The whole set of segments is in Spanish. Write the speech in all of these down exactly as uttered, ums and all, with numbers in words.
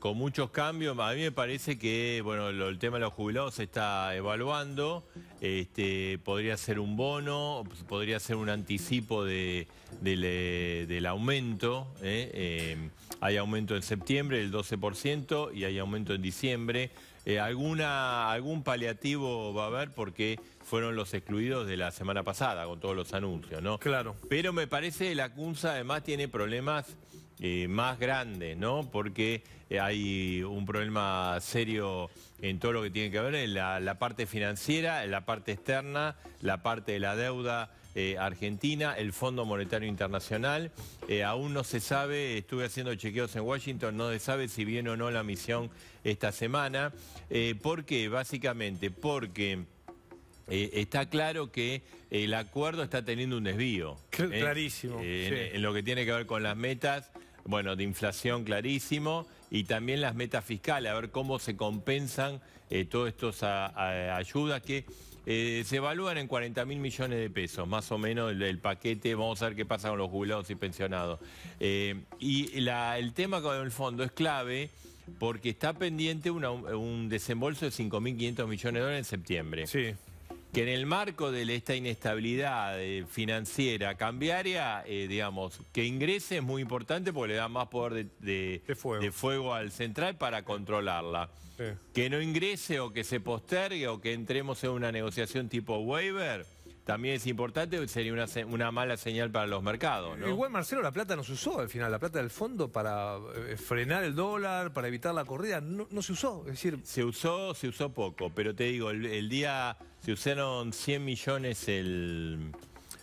con muchos cambios. A mí me parece que, bueno, lo, el tema de los jubilados se está evaluando. Este, podría ser un bono, podría ser un anticipo de, de, de, del aumento. ¿eh? Eh, hay aumento en septiembre del doce por ciento y hay aumento en diciembre. Eh, alguna, algún paliativo va a haber porque fueron los excluidos de la semana pasada con todos los anuncios, ¿no? Claro. Pero me parece que Lacunza además tiene problemas eh, más grandes, ¿no? Porque eh, hay un problema serio en todo lo que tiene que ver en la, la parte financiera, en la parte externa, la parte de la deuda eh, argentina, el Fondo Monetario Internacional. Eh, aún no se sabe, estuve haciendo chequeos en Washington, no se sabe si viene o no la misión esta semana. Eh, ¿Por qué? Básicamente porque eh, está claro que el acuerdo está teniendo un desvío. ¿eh? Clarísimo. Eh, sí. en, en lo que tiene que ver con las metas, bueno, de inflación clarísimo, y también las metas fiscales, a ver cómo se compensan eh, todas estas ayudas que eh, se evalúan en cuarenta mil millones de pesos, más o menos el, el paquete. Vamos a ver qué pasa con los jubilados y pensionados. Eh, y la, el tema con el fondo es clave porque está pendiente una, un desembolso de cinco mil quinientos millones de dólares en septiembre. Sí. Que en el marco de esta inestabilidad eh, financiera, cambiaria, eh, digamos, que ingrese es muy importante porque le da más poder de, de, de, fuego. de fuego al central para controlarla. Sí. Que no ingrese o que se postergue o que entremos en una negociación tipo waiver, también es importante, sería una, una mala señal para los mercados, ¿no? Igual, Marcelo, la plata no se usó al final, la plata del fondo para eh, frenar el dólar, para evitar la corrida, no, no se usó. Es decir, se usó, se usó poco, pero te digo, el, el día... Se usaron cien millones el,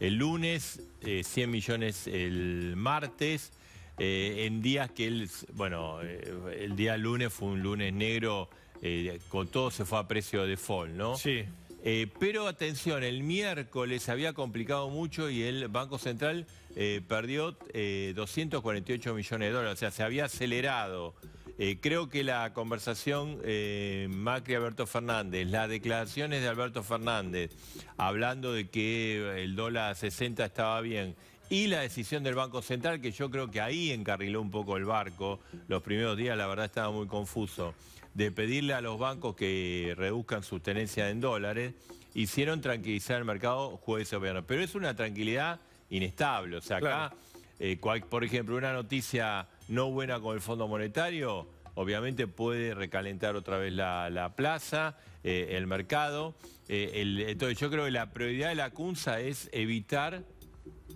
el lunes, eh, cien millones el martes, eh, en días que el, bueno, eh, el día lunes fue un lunes negro, eh, con todo se fue a precio de default, ¿no? Sí. Eh, pero atención, el miércoles había complicado mucho y el Banco Central eh, perdió eh, doscientos cuarenta y ocho millones de dólares, o sea, se había acelerado. Eh, creo que la conversación eh, Macri-Alberto Fernández, las declaraciones de Alberto Fernández, hablando de que el dólar a sesenta estaba bien, y la decisión del Banco Central, que yo creo que ahí encarriló un poco el barco, los primeros días la verdad estaba muy confuso, de pedirle a los bancos que reduzcan sus tenencias en dólares, hicieron tranquilizar el mercado jueves o viernes. Pero es una tranquilidad inestable, o sea, acá, claro. eh, cual, por ejemplo, una noticia... no buena con el Fondo Monetario, obviamente puede recalentar otra vez la, la plaza, eh, el mercado. Eh, el, entonces yo creo que la prioridad de Lacunza es evitar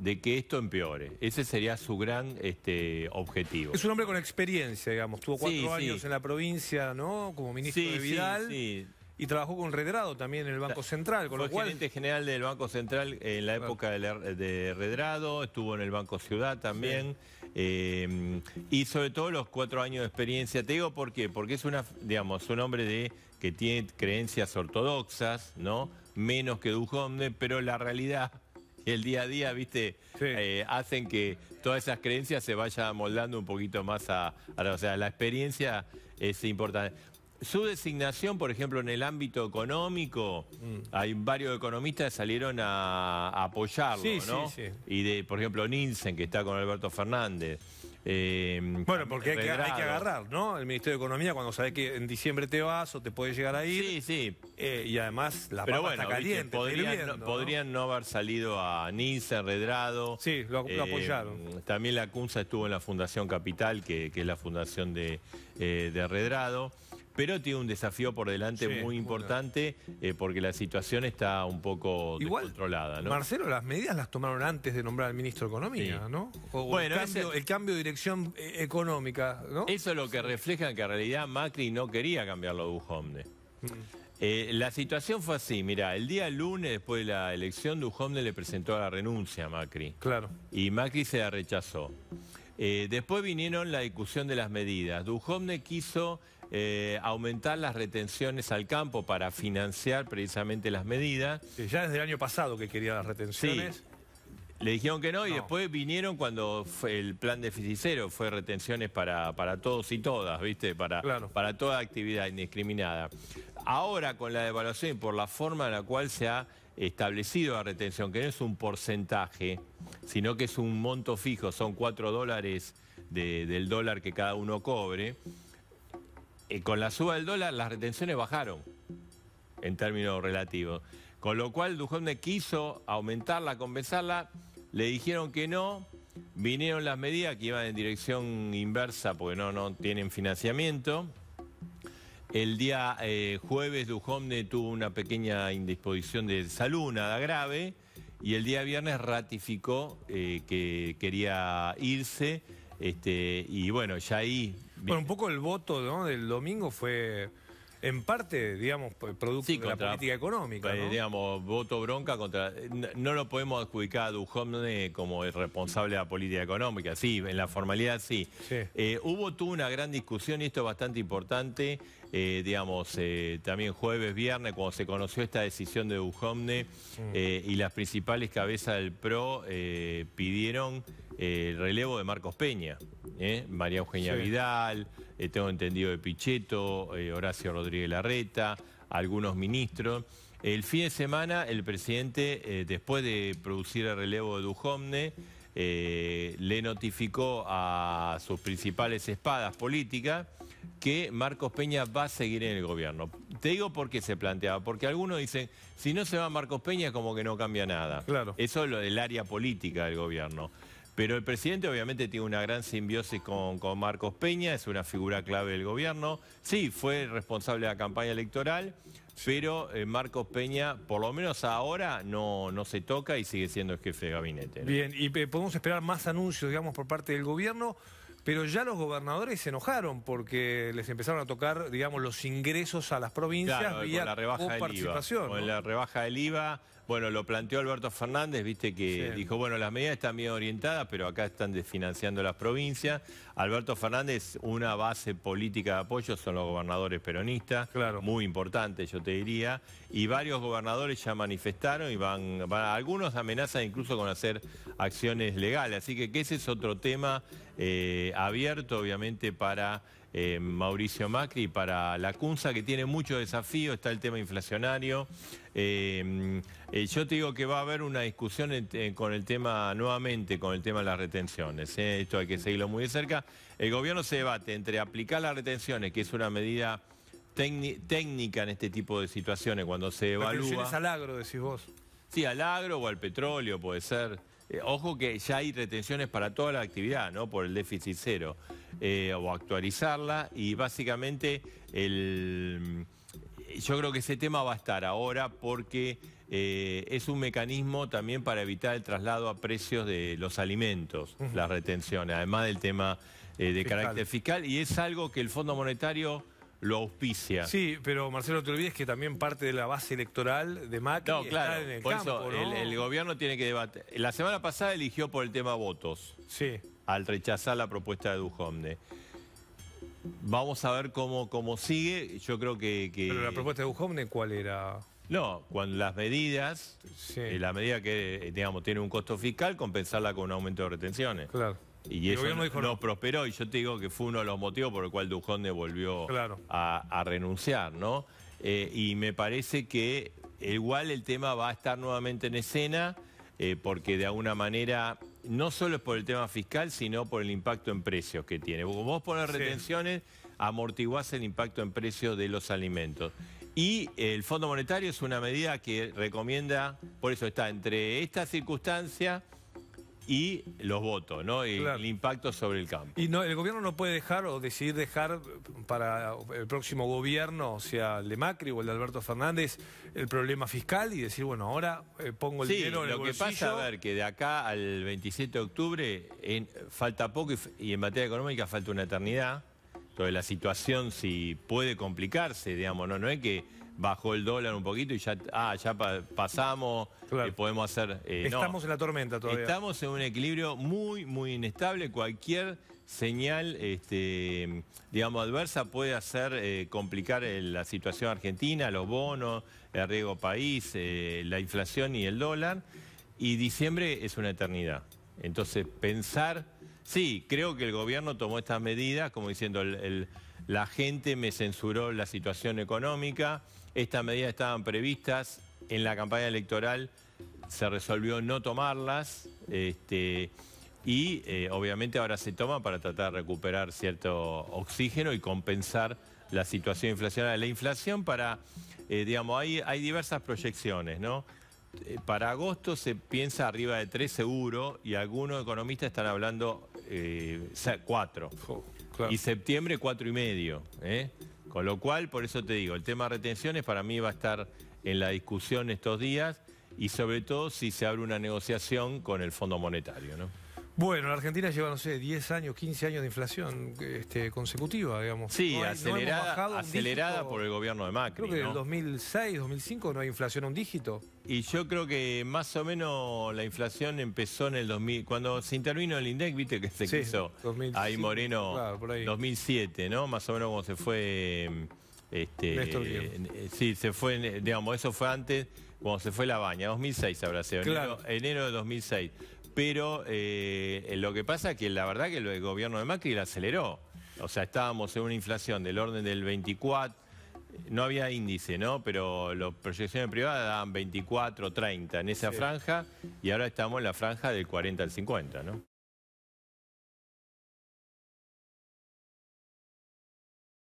de que esto empeore. Ese sería su gran este, objetivo. Es un hombre con experiencia, digamos. Tuvo cuatro sí, años sí. en la provincia, ¿no? Como ministro sí, de Vidal. Sí, sí. Y trabajó con Redrado también en el Banco Central. Con lo cual... gerente general del Banco Central en la época de Redrado, estuvo en el Banco Ciudad también. Sí. Eh, y sobre todo los cuatro años de experiencia. Te digo por qué, porque es una, digamos, un hombre de, que tiene creencias ortodoxas, ¿no? Menos que Dujovne, pero la realidad, el día a día, viste, sí. eh, hacen que todas esas creencias se vayan moldando un poquito más a, a la, o sea, la experiencia es importante. Su designación, por ejemplo, en el ámbito económico, mm. hay varios economistas que salieron a, a apoyarlo, sí, ¿no? Sí, sí. Y de, por ejemplo, Nielsen, que está con Alberto Fernández. Eh, bueno, porque hay que, hay que agarrar, ¿no? El Ministerio de Economía, cuando sabés que en diciembre te vas o te podés llegar a ir. Sí, sí. Eh, y además, la papa bueno, está caliente. Viste, podrían, está hirviendo, no, podrían no haber salido a Nielsen, Redrado. Sí, lo, eh, lo apoyaron. También Lacunza estuvo en la Fundación Capital, que, que es la fundación de, eh, de Redrado. Pero tiene un desafío por delante sí, muy importante bueno. eh, porque la situación está un poco Igual, descontrolada, ¿no? Marcelo, las medidas las tomaron antes de nombrar al ministro de Economía, sí. ¿no? O, bueno, el cambio, ese, el cambio de dirección económica, ¿no? Eso es lo que refleja que en realidad Macri no quería cambiarlo a Dujovne. Mm. Eh, la situación fue así, mirá, el día lunes después de la elección Dujovne le presentó la renuncia a Macri. Claro. Y Macri se la rechazó. Eh, después vinieron la discusión de las medidas. Dujovne quiso... Eh, aumentar las retenciones al campo para financiar precisamente las medidas. Ya desde el año pasado que quería las retenciones. Sí. Le dijeron que no, no y después vinieron cuando fue el plan déficit cero, fue retenciones para, para todos y todas, ¿viste? Para, claro. para toda actividad indiscriminada. Ahora con la devaluación y por la forma en la cual se ha establecido la retención, que no es un porcentaje, sino que es un monto fijo, son cuatro dólares de, del dólar que cada uno cobre. eh, con la suba del dólar las retenciones bajaron en términos relativos. Con lo cual Dujovne quiso aumentarla, compensarla, le dijeron que no, vinieron las medidas que iban en dirección inversa porque no, no tienen financiamiento. El día eh, jueves Dujovne tuvo una pequeña indisposición de salud, nada grave, y el día viernes ratificó eh, que quería irse, este, y bueno, ya ahí... Bueno, un poco el voto, ¿no?, del domingo fue... En parte, digamos, producto sí, contra, de la política económica, ¿no? Digamos, voto bronca contra... No, no lo podemos adjudicar a Dujovne como el responsable de la política económica. Sí, en la formalidad sí. sí. Eh, hubo tuvo una gran discusión, y esto es bastante importante, eh, digamos, eh, también jueves, viernes, cuando se conoció esta decisión de Dujovne, mm. eh, y las principales cabezas del PRO eh, pidieron eh, el relevo de Marcos Peña. ¿Eh? María Eugenia sí. Vidal, eh, tengo entendido de Pichetto, eh, Horacio Rodríguez Larreta, algunos ministros. El fin de semana el presidente, eh, después de producir el relevo de Dujovne, eh, le notificó a sus principales espadas políticas que Marcos Peña va a seguir en el gobierno. Te digo por qué se planteaba, porque algunos dicen, si no se va Marcos Peña como que no cambia nada. Claro. Eso es lo del área política del gobierno. Pero el presidente obviamente tiene una gran simbiosis con, con Marcos Peña, es una figura clave del gobierno. Sí, fue responsable de la campaña electoral, pero eh, Marcos Peña, por lo menos ahora, no, no se toca y sigue siendo el jefe de gabinete, ¿no? Bien, y eh, podemos esperar más anuncios, digamos, por parte del gobierno, pero ya los gobernadores se enojaron porque les empezaron a tocar, digamos, los ingresos a las provincias, claro, vía con la rebaja del I V A. ¿No? Con la rebaja del I V A. Bueno, lo planteó Alberto Fernández, viste que sí. dijo, bueno, las medidas están bien orientadas, pero acá están desfinanciando las provincias. Alberto Fernández, una base política de apoyo son los gobernadores peronistas, claro. muy importante, yo te diría, y varios gobernadores ya manifestaron y van, van algunos amenazan incluso con hacer acciones legales, así que, que ese es otro tema eh, abierto, obviamente, para... Eh, Mauricio Macri, para Lacunza, que tiene mucho desafío, está el tema inflacionario. Eh, eh, yo te digo que va a haber una discusión en, eh, con el tema, nuevamente, con el tema de las retenciones. ¿eh? Esto hay que seguirlo muy de cerca. El gobierno se debate entre aplicar las retenciones, que es una medida técnica en este tipo de situaciones, cuando se evalúa... Retenciones al agro, decís vos. Sí, al agro o al petróleo, puede ser. Eh, ojo que ya hay retenciones para toda la actividad, ¿no? Por el déficit cero. Eh, o actualizarla, y básicamente el, yo creo que ese tema va a estar ahora porque eh, es un mecanismo también para evitar el traslado a precios de los alimentos, uh-huh. las retenciones, además del tema eh, de fiscal. carácter fiscal, y es algo que el Fondo Monetario lo auspicia. Sí, pero Marcelo, te olvides que también parte de la base electoral de Macri no, claro, está en el por campo, eso, ¿no? el, el gobierno tiene que debatir. La semana pasada eligió por el tema votos. Sí. Al rechazar la propuesta de Dujovne. Vamos a ver cómo, cómo sigue, yo creo que, que... Pero la propuesta de Dujovne, ¿cuál era? No, cuando las medidas, sí. eh, la medida que, digamos, tiene un costo fiscal, compensarla con un aumento de retenciones. Claro. Y el eso gobierno dijo no, no prosperó, y yo te digo que fue uno de los motivos por el cual Dujovne volvió claro. a, a renunciar, ¿no? Eh, y me parece que igual el tema va a estar nuevamente en escena, eh, porque de alguna manera... No solo es por el tema fiscal, sino por el impacto en precios que tiene. Como vos pones retenciones, sí. amortiguás el impacto en precios de los alimentos. Y el Fondo Monetario es una medida que recomienda, por eso está entre esta circunstancia y los votos, ¿no? Y claro. el impacto sobre el campo. Y no, el gobierno no puede dejar o decidir dejar para el próximo gobierno, o sea, el de Macri o el de Alberto Fernández, el problema fiscal y decir, bueno, ahora eh, pongo el sí, dinero en el bolsillo. Sí, lo que pasa, a ver, que de acá al veintisiete de octubre en, falta poco y, y en materia económica falta una eternidad. Entonces la situación sí puede complicarse, digamos, no, no es que... Bajó el dólar un poquito y ya, ah, ya pa pasamos, claro. eh, podemos hacer... Eh, estamos no. en la tormenta todavía. Estamos en un equilibrio muy, muy inestable. Cualquier señal, este, digamos, adversa puede hacer eh, complicar el, la situación argentina, los bonos, el riesgo país, eh, la inflación y el dólar. Y diciembre es una eternidad. Entonces, pensar... Sí, creo que el gobierno tomó estas medidas, como diciendo, el, el, la gente me censuró la situación económica... Estas medidas estaban previstas en la campaña electoral, se resolvió no tomarlas este, y eh, obviamente ahora se toma para tratar de recuperar cierto oxígeno y compensar la situación inflacionaria. La inflación para, eh, digamos, hay, hay diversas proyecciones, ¿no? Para agosto se piensa arriba de tres seguro y algunos economistas están hablando eh, cuatro. Oh, claro. Y septiembre cuatro y medio. ¿eh? Con lo cual, por eso te digo, el tema de retenciones para mí va a estar en la discusión estos días y sobre todo si se abre una negociación con el Fondo Monetario, ¿no? Bueno, la Argentina lleva, no sé, diez años, quince años de inflación este, consecutiva, digamos. Sí, no hay, acelerada, no acelerada dígito, por el gobierno de Macri. Creo que ¿no? en el dos mil seis, dos mil cinco no hay inflación a un dígito. Y yo creo que más o menos la inflación empezó en el dos mil... Cuando se intervino el INDEC, viste que se sí, quiso ahí Moreno, claro, por ahí. dos mil siete, ¿no? Más o menos como se fue... Este, Néstor, eh, sí, se fue, digamos, eso fue antes, cuando se fue Lavagna, dos mil seis habrá sido, claro. enero, enero de dos mil seis. Pero eh, lo que pasa es que la verdad que el gobierno de Macri la aceleró. O sea, estábamos en una inflación del orden del veinticuatro, no había índice, ¿no? Pero las proyecciones privadas daban veinticuatro, treinta en esa sí. franja y ahora estamos en la franja del cuarenta al cincuenta, ¿no?